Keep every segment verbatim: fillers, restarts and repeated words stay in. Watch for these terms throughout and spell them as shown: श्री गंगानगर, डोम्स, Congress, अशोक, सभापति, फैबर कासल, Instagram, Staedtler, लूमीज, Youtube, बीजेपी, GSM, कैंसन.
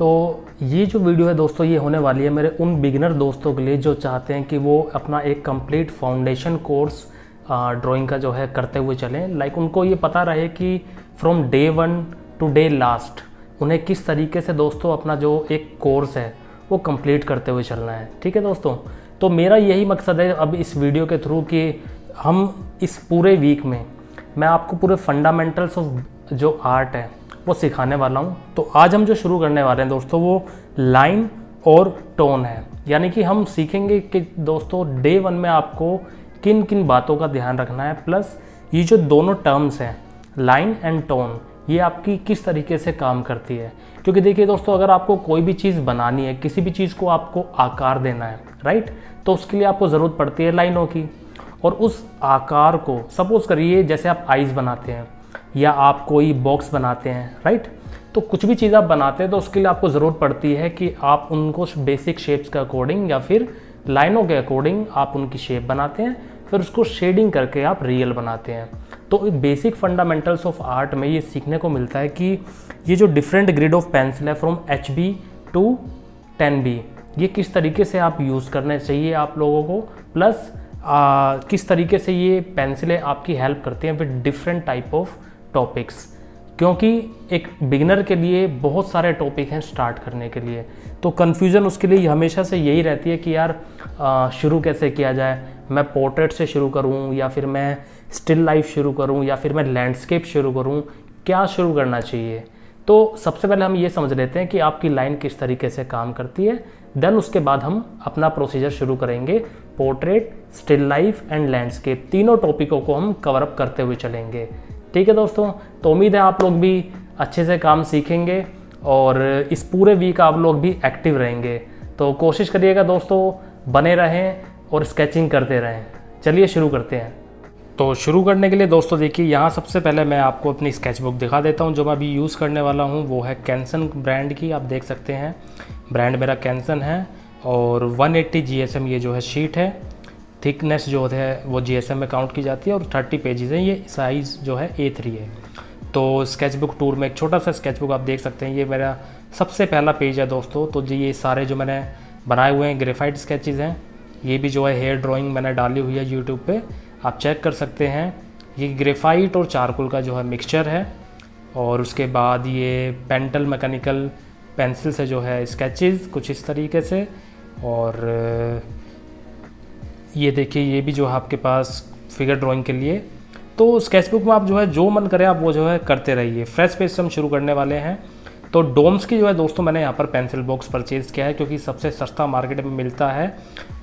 तो ये जो वीडियो है दोस्तों ये होने वाली है मेरे उन बिगिनर दोस्तों के लिए जो चाहते हैं कि वो अपना एक कंप्लीट फाउंडेशन कोर्स ड्राइंग का जो है करते हुए चलें। लाइक उनको ये पता रहे कि from day one to day last उन्हें किस तरीके से दोस्तों अपना जो एक कोर्स है वो कंप्लीट करते हुए चलना है। ठीक है दोस्तों, तो मेरा यही मकसद है अब इस वीडियो के थ्रू कि हम इस पूरे वीक में मैं आपको पूरे फंडामेंटल्स ऑफ जो आर्ट है वो सिखाने वाला हूँ। तो आज हम जो शुरू करने वाले हैं दोस्तों वो लाइन और टोन है, यानी कि हम सीखेंगे कि दोस्तों डे वन में आपको किन किन बातों का ध्यान रखना है, प्लस ये जो दोनों टर्म्स हैं लाइन एंड टोन ये आपकी किस तरीके से काम करती है। क्योंकि देखिए दोस्तों अगर आपको कोई भी चीज़ बनानी है, किसी भी चीज़ को आपको आकार देना है राइट, तो उसके लिए आपको ज़रूरत पड़ती है लाइनों की। और उस आकार को सपोज करिए जैसे आप आइज़ बनाते हैं या आप कोई बॉक्स बनाते हैं राइट, तो कुछ भी चीज़ आप बनाते हैं तो उसके लिए आपको ज़रूरत पड़ती है कि आप उनको बेसिक शेप्स के अकॉर्डिंग या फिर लाइनों के अकॉर्डिंग आप उनकी शेप बनाते हैं, फिर उसको शेडिंग करके आप रियल बनाते हैं। तो बेसिक फंडामेंटल्स ऑफ आर्ट में ये सीखने को मिलता है कि ये जो डिफरेंट ग्रेड ऑफ पेंसिल है from H B to ten B ये किस तरीके से आप यूज़ करने चाहिए आप लोगों को, प्लस आ, किस तरीके से ये पेंसिलें आपकी हेल्प करती हैं with different type of topics. क्योंकि एक बिगिनर के लिए बहुत सारे टॉपिक हैं स्टार्ट करने के लिए, तो कन्फ्यूज़न उसके लिए हमेशा से यही रहती है कि यार आ, शुरू कैसे किया जाए, मैं पोर्ट्रेट से शुरू करूं या फिर मैं स्टिल लाइफ शुरू करूं या फिर मैं लैंडस्केप शुरू करूं, क्या शुरू करना चाहिए। तो सबसे पहले हम ये समझ लेते हैं कि आपकी लाइन किस तरीके से काम करती है, देन उसके बाद हम अपना प्रोसीजर शुरू करेंगे। Portrait, still life and landscape तीनों टॉपिकों को हम कवरअप करते हुए चलेंगे। ठीक है दोस्तों, तो उम्मीद है आप लोग भी अच्छे से काम सीखेंगे और इस पूरे वीक आप लोग भी एक्टिव रहेंगे। तो कोशिश करिएगा दोस्तों बने रहें और स्केचिंग करते रहें। चलिए शुरू करते हैं। तो शुरू करने के लिए दोस्तों देखिए यहाँ सबसे पहले मैं आपको अपनी स्केचबुक दिखा देता हूँ। जो मैं अभी यूज़ करने वाला हूँ वो है कैंसन ब्रांड की, आप देख सकते हैं ब्रांड मेरा कैंसन है। और एक सौ अस्सी जी एस एम ये जो है शीट है, थिकनेस जो है वो जी एस एम में काउंट की जाती है और तीस पेजेस हैं। ये साइज़ जो है ए थ्री है। तो स्केचबुक टूर में एक छोटा सा स्केचबुक आप देख सकते हैं, ये मेरा सबसे पहला पेज है दोस्तों। तो जी ये सारे जो मैंने बनाए हुए हैं ग्रेफाइट स्केचेज़ हैं, ये भी जो है हेयर ड्राइंग मैंने डाली हुई है यूट्यूब पे, आप चेक कर सकते हैं। ये ग्रेफाइट और चारकोल का जो है मिक्सचर है। और उसके बाद ये पेंटल मैकेनिकल पेंसिल से जो है स्केचेस कुछ इस तरीके से। और ये देखिए ये भी जो है आपके पास फिगर ड्राइंग के लिए। तो स्केचबुक में आप जो है जो मन करे आप वो जो है करते रहिए। फ्रेश पेज से हम शुरू करने वाले हैं। तो डोम्स की जो है दोस्तों मैंने यहाँ पर पेंसिल बॉक्स परचेज़ किया है क्योंकि सबसे सस्ता मार्केट में मिलता है।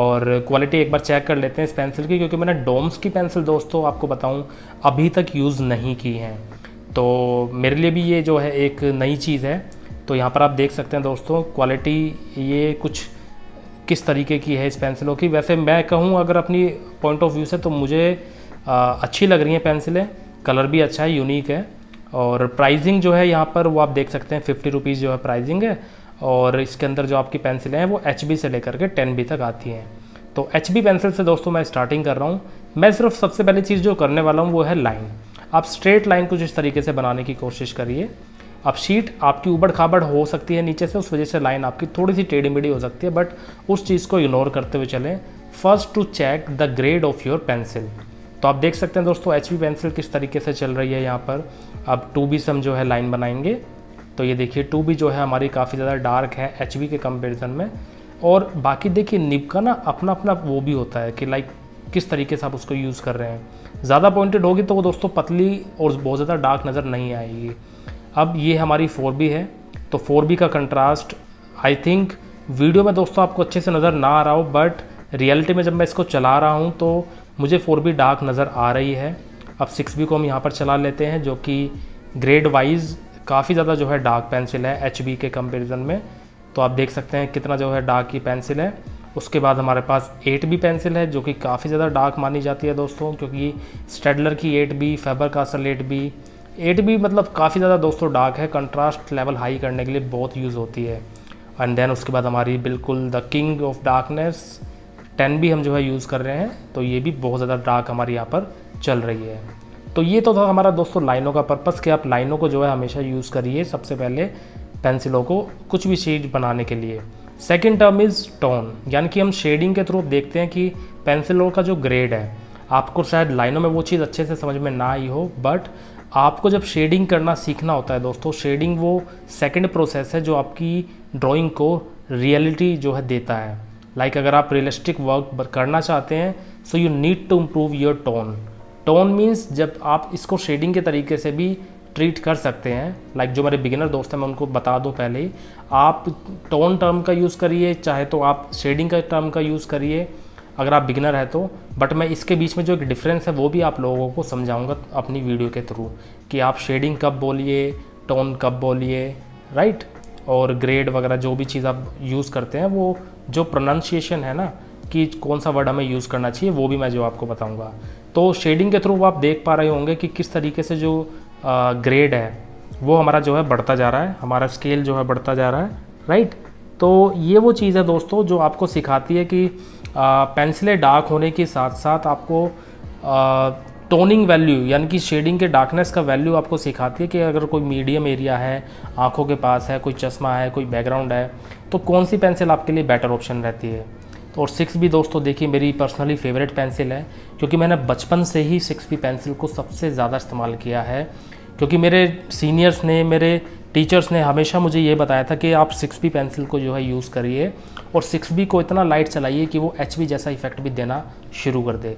और क्वालिटी एक बार चेक कर लेते हैं इस पेंसिल की, क्योंकि मैंने डोम्स की पेंसिल दोस्तों आपको बताऊँ अभी तक यूज़ नहीं की है, तो मेरे लिए भी ये जो है एक नई चीज़ है। तो यहाँ पर आप देख सकते हैं दोस्तों क्वालिटी ये कुछ किस तरीके की है इस पेंसिलों की। वैसे मैं कहूँ अगर अपनी पॉइंट ऑफ व्यू से तो मुझे आ, अच्छी लग रही हैं पेंसिलें, कलर भी अच्छा है, यूनिक है। और प्राइसिंग जो है यहाँ पर वो आप देख सकते हैं फिफ्टी रुपीज़ जो है प्राइसिंग है। और इसके अंदर जो आपकी पेंसिलें हैं वो एच बी से लेकर के टेन बी तक आती हैं। तो एच बी पेंसिल से दोस्तों मैं स्टार्टिंग कर रहा हूँ। मैं सिर्फ सबसे पहली चीज़ जो करने वाला हूँ वो है लाइन। आप स्ट्रेट लाइन कुछ इस तरीके से बनाने की कोशिश करिए। अब शीट आपकी ऊबड़ खाबड़ हो सकती है नीचे से, उस वजह से लाइन आपकी थोड़ी सी टेढ़ी मेढ़ी हो सकती है, बट उस चीज़ को इग्नोर करते हुए चलें। First to check the grade of your pencil. तो आप देख सकते हैं दोस्तों एच बी पेंसिल किस तरीके से चल रही है यहाँ पर। अब टू बी से हम जो है लाइन बनाएंगे। तो ये देखिए टू बी जो है हमारी काफ़ी ज़्यादा डार्क है एच बी के कंपैरिजन में। और बाकी देखिए निब का ना अपना अपना वो भी होता है कि लाइक किस तरीके से आप उसको यूज़ कर रहे हैं। ज़्यादा पॉइंटेड होगी तो वो दोस्तों पतली और बहुत ज़्यादा डार्क नज़र नहीं आएगी। अब ये हमारी फोर बी है, तो फोर बी का कंट्रास्ट आई थिंक वीडियो में दोस्तों आपको अच्छे से नज़र ना आ रहा हो, बट रियलिटी में जब मैं इसको चला रहा हूँ तो मुझे फोर बी डार्क नज़र आ रही है। अब सिक्स बी को हम यहाँ पर चला लेते हैं, जो कि ग्रेड वाइज काफ़ी ज़्यादा जो है डार्क पेंसिल है एच बी के कंपैरिजन में। तो आप देख सकते हैं कितना जो है डार्क की पेंसिल है। उसके बाद हमारे पास एट बी पेंसिल है जो कि काफ़ी ज़्यादा डार्क मानी जाती है दोस्तों, क्योंकि स्टेडलर की eight B, फैबर कासल eight B eight B मतलब काफ़ी ज़्यादा दोस्तों डार्क है, कंट्रास्ट लेवल हाई करने के लिए बहुत यूज़ होती है। एंड देन उसके बाद हमारी बिल्कुल the king of darkness ten भी हम जो है यूज़ कर रहे हैं। तो ये भी बहुत ज़्यादा डार्क हमारे यहाँ पर चल रही है। तो ये तो था हमारा दोस्तों लाइनों का पर्पस कि आप लाइनों को जो है हमेशा यूज़ करिए। सबसे पहले पेंसिलों को कुछ भी शेड बनाने के लिए। सेकेंड टर्म इज़ टोन, यानी कि हम शेडिंग के थ्रू देखते हैं कि पेंसिलों का जो ग्रेड है, आपको शायद लाइनों में वो चीज़ अच्छे से समझ में ना आई हो, बट आपको जब शेडिंग करना सीखना होता है दोस्तों, शेडिंग वो सेकेंड प्रोसेस है जो आपकी ड्राइंग को रियलिटी जो है देता है। लाइक like अगर आप रियलिस्टिक वर्क करना चाहते हैं, so you need to improve your tone. Tone means जब आप इसको शेडिंग के तरीके से भी ट्रीट कर सकते हैं। लाइक like जो मेरे बिगिनर दोस्त हैं, मैं उनको बता दूं पहले ही, आप टोन टर्म का यूज़ करिए, चाहे तो आप शेडिंग का टर्म का यूज़ करिए अगर आप बिगिनर हैं तो। बट मैं इसके बीच में जो एक डिफरेंस है वो भी आप लोगों को समझाऊंगा अपनी वीडियो के थ्रू, कि आप शेडिंग कब बोलिए, टोन कब बोलिए, राइट, और ग्रेड वगैरह जो भी चीज़ आप यूज़ करते हैं, वो जो प्रोनाउंसिएशन है ना, कि कौन सा वर्ड हमें यूज़ करना चाहिए, वो भी मैं जो आपको बताऊँगा। तो शेडिंग के थ्रू आप देख पा रहे होंगे कि किस तरीके से जो ग्रेड uh, है वो हमारा जो है बढ़ता जा रहा है, हमारा स्केल जो है बढ़ता जा रहा है, राइट। तो ये वो चीज़ है दोस्तों जो आपको सिखाती है कि पेंसिलें डार्क होने के साथ साथ आपको टोनिंग वैल्यू, यानी कि शेडिंग के डार्कनेस का वैल्यू आपको सिखाती है कि अगर कोई मीडियम एरिया है, आंखों के पास है, कोई चश्मा है, कोई बैकग्राउंड है, तो कौन सी पेंसिल आपके लिए बेटर ऑप्शन रहती है। और सिक्स भी दोस्तों देखिए मेरी पर्सनली फेवरेट पेंसिल है, क्योंकि मैंने बचपन से ही सिक्स बी पेंसिल को सबसे ज़्यादा इस्तेमाल किया है, क्योंकि मेरे सीनियर्स ने, मेरे टीचर्स ने हमेशा मुझे ये बताया था कि आप सिक्स बी पेंसिल को जो है यूज़ करिए, और सिक्स बी को इतना लाइट चलाइए कि वो एच बी जैसा इफेक्ट भी देना शुरू कर दे,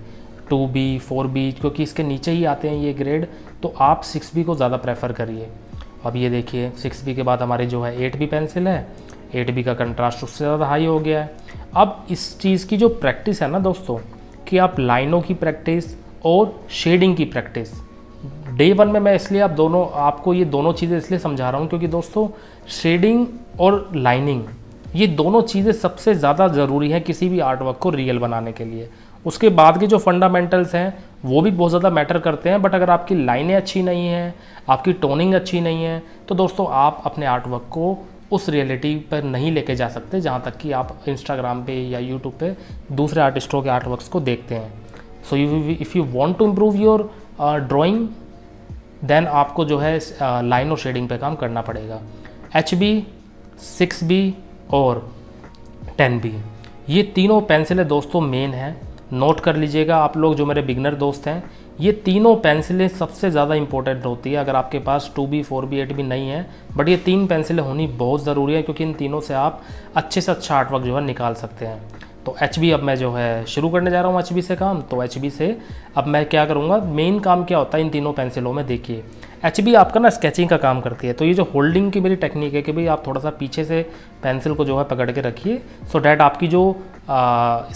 टू बी फोर बी, क्योंकि इसके नीचे ही आते हैं ये ग्रेड, तो आप सिक्स बी को ज़्यादा प्रेफर करिए। अब ये देखिए सिक्स बी के बाद हमारे जो है एट बी पेंसिल है, एट बी का कंट्रास्ट उससे ज़्यादा हाई हो गया है। अब इस चीज़ की जो प्रैक्टिस है ना दोस्तों, कि आप लाइनों की प्रैक्टिस और शेडिंग की प्रैक्टिस, डे वन में मैं इसलिए आप दोनों आपको ये दोनों चीज़ें इसलिए समझा रहा हूँ क्योंकि दोस्तों शेडिंग और लाइनिंग ये दोनों चीज़ें सबसे ज़्यादा ज़रूरी है किसी भी आर्टवर्क को रियल बनाने के लिए। उसके बाद के जो फंडामेंटल्स हैं वो भी बहुत ज़्यादा मैटर करते हैं, बट अगर आपकी लाइनें अच्छी नहीं हैं, आपकी टोनिंग अच्छी नहीं है, तो दोस्तों आप अपने आर्टवर्क को उस रियलिटी पर नहीं लेके जा सकते जहाँ तक कि आप इंस्टाग्राम पे या यूट्यूब पे दूसरे आर्टिस्टों के आर्टवर्क्स को देखते हैं। So you if you want to improve your drawing, then आपको जो है लाइन uh, और शेडिंग पे काम करना पड़ेगा। एच बी, सिक्स बी और टेन बी ये तीनों पेंसिलें दोस्तों मेन हैं, नोट कर लीजिएगा आप लोग जो मेरे बिगनर दोस्त हैं। ये तीनों पेंसिलें सबसे ज़्यादा इंपॉर्टेंट होती है। अगर आपके पास two B, four B, eight B नहीं है, बट ये तीन पेंसिलें होनी बहुत ज़रूरी है, क्योंकि इन तीनों से आप अच्छे से अच्छा आर्टवर्क जो है निकाल सकते हैं। तो एच बी अब मैं जो है शुरू करने जा रहा हूँ एच बी से काम। तो एच बी से अब मैं क्या करूँगा, मेन काम क्या होता है इन तीनों पेंसिलों में, देखिए एच बी आपका ना स्केचिंग का काम करती है। तो ये जो होल्डिंग की मेरी टेक्निक है कि भाई आप थोड़ा सा पीछे से पेंसिल को जो है पकड़ के रखिए, सो डैट आपकी जो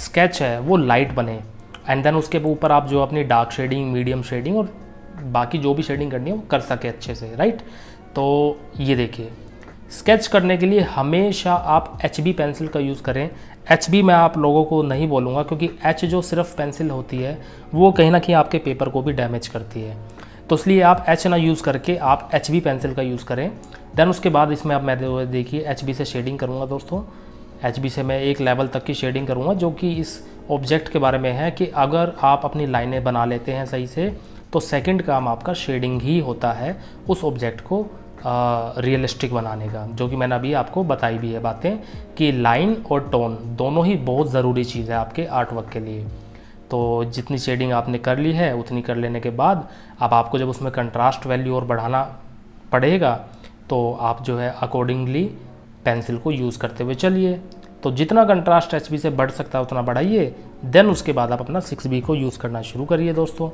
स्केच है वो लाइट बने, एंड देन उसके ऊपर आप जो अपनी डार्क शेडिंग, मीडियम शेडिंग और बाकी जो भी शेडिंग करनी है वो कर सके अच्छे से, राइट। तो ये देखिए स्केच करने के लिए हमेशा आप एच बी पेंसिल का यूज़ करें। एच बी मैं आप लोगों को नहीं बोलूँगा, क्योंकि एच जो सिर्फ पेंसिल होती है वो कहीं ना कहीं आपके पेपर को भी डैमेज करती है, तो इसलिए आप एच ना यूज़ करके आप एच बी पेंसिल का यूज़ करें। देन उसके बाद इसमें आप मैं देखिए एच बी से शेडिंग करूँगा दोस्तों। एच बी से मैं एक लेवल तक की शेडिंग करूँगा जो कि इस ऑब्जेक्ट के बारे में है कि अगर आप अपनी लाइनें बना लेते हैं सही से, तो सेकंड काम आपका शेडिंग ही होता है उस ऑब्जेक्ट को रियलिस्टिक बनाने का, जो कि मैंने अभी आपको बताई भी है बातें कि लाइन और टोन दोनों ही बहुत ज़रूरी चीज़ है आपके आर्टवर्क के लिए। तो जितनी शेडिंग आपने कर ली है उतनी कर लेने के बाद अब आपको जब उसमें कंट्रास्ट वैल्यू और बढ़ाना पड़ेगा, तो आप जो है अकॉर्डिंगली पेंसिल को यूज़ करते हुए चलिए। तो जितना कंट्रास्ट एच बी से बढ़ सकता है उतना बढ़ाइए। देन उसके बाद आप अपना सिक्स बी को यूज़ करना शुरू करिए दोस्तों।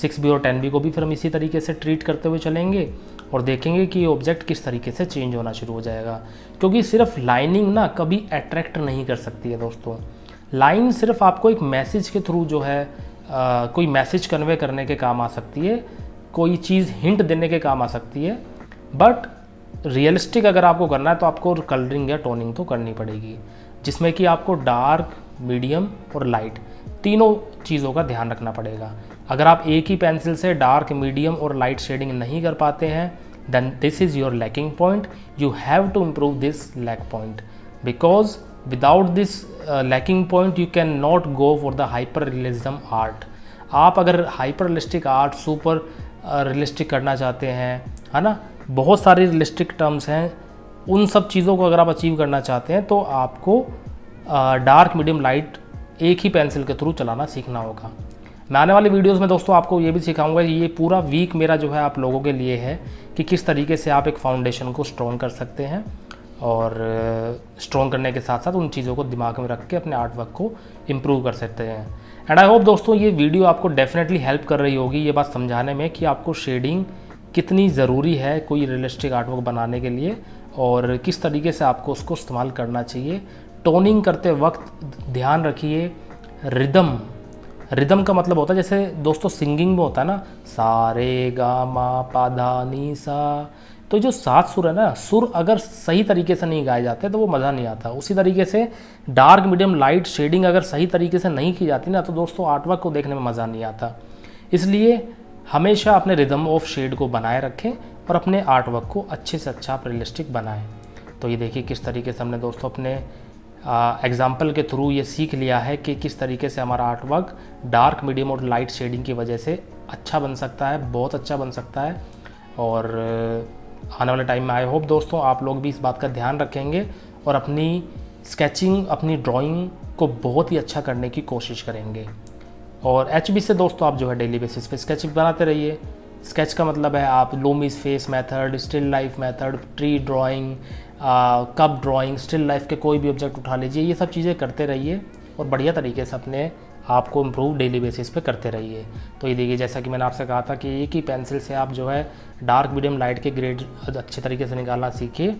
सिक्स बी और टेन बी को भी फिर हम इसी तरीके से ट्रीट करते हुए चलेंगे और देखेंगे कि ऑब्जेक्ट किस तरीके से चेंज होना शुरू हो जाएगा, क्योंकि सिर्फ लाइनिंग ना कभी अट्रैक्ट नहीं कर सकती है दोस्तों। लाइन सिर्फ आपको एक मैसेज के थ्रू जो है आ, कोई मैसेज कन्वे करने के काम आ सकती है, कोई चीज़ हिंट देने के काम आ सकती है, बट रियलिस्टिक अगर आपको करना है तो आपको कलरिंग या टोनिंग तो करनी पड़ेगी, जिसमें कि आपको डार्क, मीडियम और लाइट तीनों चीज़ों का ध्यान रखना पड़ेगा। अगर आप एक ही पेंसिल से डार्क, मीडियम और लाइट शेडिंग नहीं कर पाते हैं, then this is your lacking point. You have to improve this lack point, because without this lacking point you can not go for the hyper realism art. आप अगर hyper realistic art, super realistic करना चाहते हैं, है ना, बहुत सारे realistic terms हैं उन सब चीज़ों को अगर आप अचीव करना चाहते हैं तो आपको डार्क मीडियम लाइट एक ही पेंसिल के थ्रू चलाना सीखना होगा। मैं आने वाले वीडियोस में दोस्तों आपको ये भी सिखाऊंगा, ये पूरा वीक मेरा जो है आप लोगों के लिए है कि किस तरीके से आप एक फाउंडेशन को स्ट्रॉन्ग कर सकते हैं और स्ट्रॉन्ग करने के साथ साथ उन चीज़ों को दिमाग में रख के अपने आर्ट वर्क को इम्प्रूव कर सकते हैं। एंड आई होप दोस्तों ये वीडियो आपको डेफिनेटली हेल्प कर रही होगी ये बात समझाने में कि आपको शेडिंग कितनी ज़रूरी है कोई रियलिस्टिक आर्ट वर्क बनाने के लिए और किस तरीके से आपको उसको इस्तेमाल करना चाहिए। टोनिंग करते वक्त ध्यान रखिए रिदम, रिदम का मतलब होता है जैसे दोस्तों सिंगिंग में होता है ना सा रे गा मा पा धा नी सा, तो जो सात सुर है ना, सुर अगर सही तरीके से नहीं गाए जाते तो वो मज़ा नहीं आता। उसी तरीके से डार्क मीडियम लाइट शेडिंग अगर सही तरीके से नहीं की जाती ना तो दोस्तों आर्टवर्क को देखने में मज़ा नहीं आता। इसलिए हमेशा अपने रिदम ऑफ शेड को बनाए रखें और अपने आर्टवर्क को अच्छे से अच्छा आप रियलिस्टिक बनाएँ। तो ये देखिए किस तरीके से हमने दोस्तों अपने एग्जाम्पल के थ्रू ये सीख लिया है कि किस तरीके से हमारा आर्टवर्क डार्क मीडियम और लाइट शेडिंग की वजह से अच्छा बन सकता है, बहुत अच्छा बन सकता है। और आने वाले टाइम में आई होप दोस्तों आप लोग भी इस बात का ध्यान रखेंगे और अपनी स्केचिंग, अपनी ड्राइंग को बहुत ही अच्छा करने की कोशिश करेंगे। और एच बी से दोस्तों आप जो है डेली बेसिस पे स्केच बनाते रहिए। स्केच का मतलब है आप लूमीज face method, still life method, tree drawing, cup drawing, still life के कोई भी ऑब्जेक्ट उठा लीजिए, ये सब चीज़ें करते रहिए और बढ़िया तरीके से अपने आप को इम्प्रूव डेली बेसिस पे करते रहिए। तो ये देखिए जैसा कि मैंने आपसे कहा था कि एक ही पेंसिल से आप जो है डार्क मीडियम लाइट के ग्रेड अच्छे तरीके से निकालना सीखिए।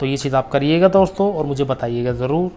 तो ये चीज़ आप करिएगा दोस्तों और मुझे बताइएगा ज़रूर।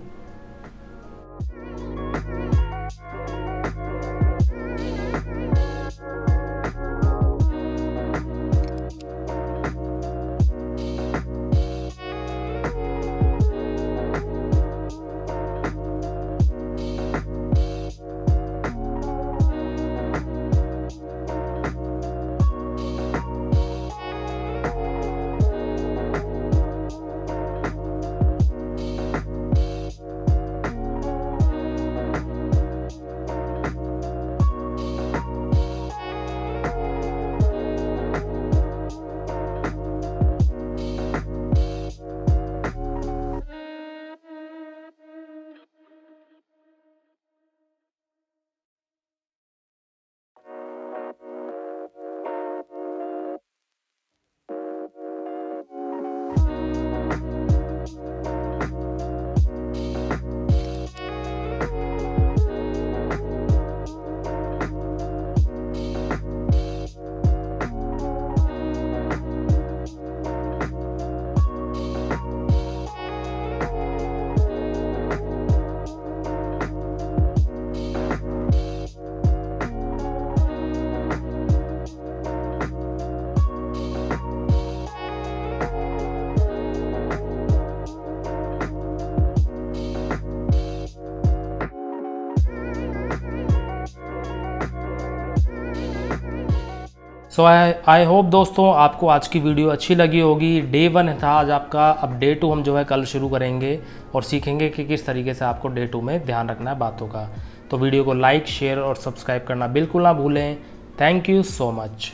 सो आई होप दोस्तों आपको आज की वीडियो अच्छी लगी होगी। डे वन था आज आपका, अब डे टू हम जो है कल शुरू करेंगे और सीखेंगे कि किस तरीके से आपको डे टू में ध्यान रखना है बातों का। तो वीडियो को लाइक, शेयर और सब्सक्राइब करना बिल्कुल ना भूलें। Thank you so much.